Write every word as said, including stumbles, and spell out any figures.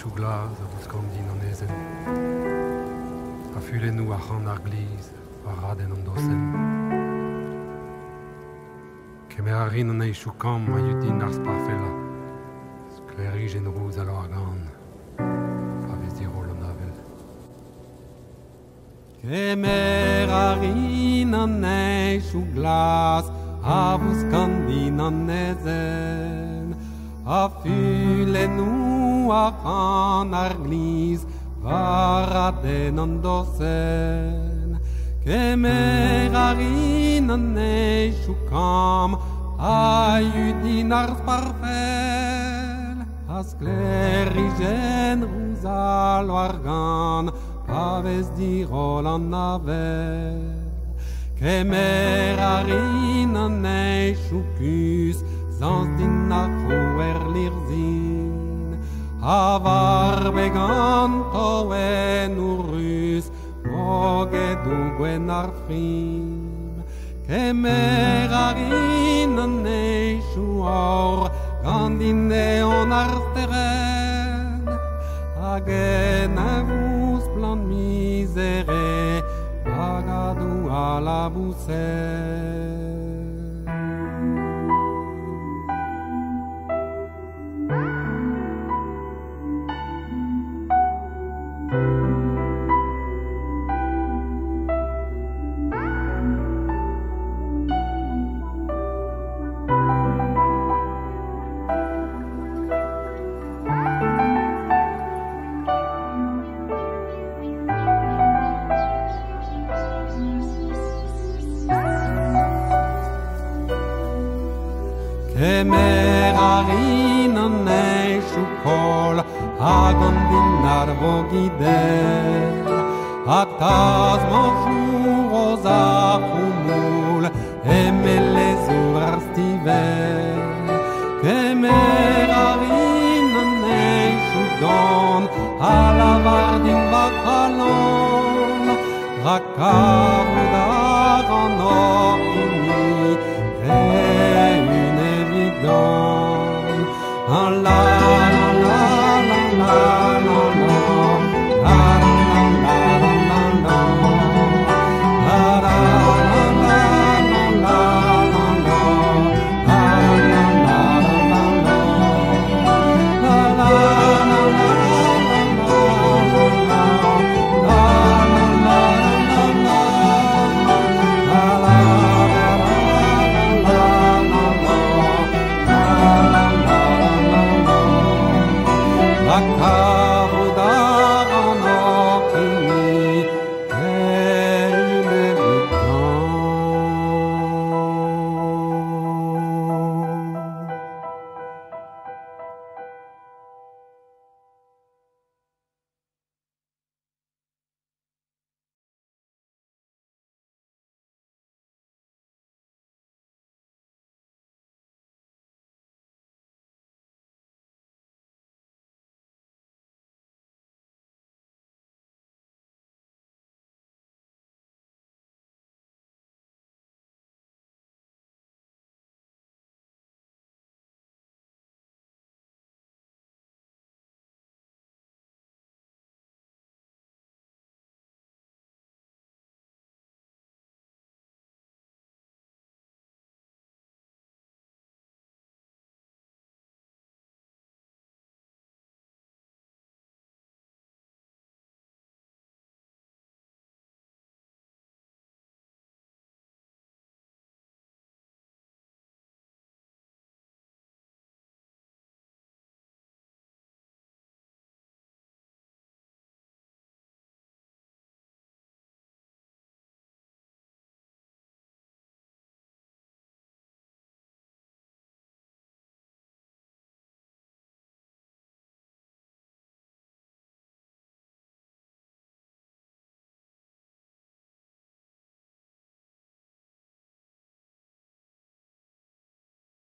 Šugla za Buskandinonezem, a fulenu a ran ar gliz a raden an dosem. Kemer a rin an eichou kam a yudin ar sparfella, sklerij en rouz a loar gan, a vez dirol an avel. Kemer a rin an eichou glas a Buskandinonezem, a fulenu a ran ar gliz a raden an dosen. Kemer a rin an eichou kam a yudin ar sparfell, a sklerijen rouz a loar gan, a vez dirol an avel. Kemer a rin an eichou kus zans din ar c'hoer lirzin, a war began toen urus mogedu gwen ar frim. Kemer a rin an eichou aur gandine on ar teren, hag en avuz plan mizere bagadu a la busen. Kemer a rin an eichou kol hag an din ar vogidel, hag taz manchou roz ar c'houmoul emelez ur ar stivel. Kemer a rin an eichou dan a lavar din bakalan, hag kavout ar an or c'houni don. La la la la la la la la.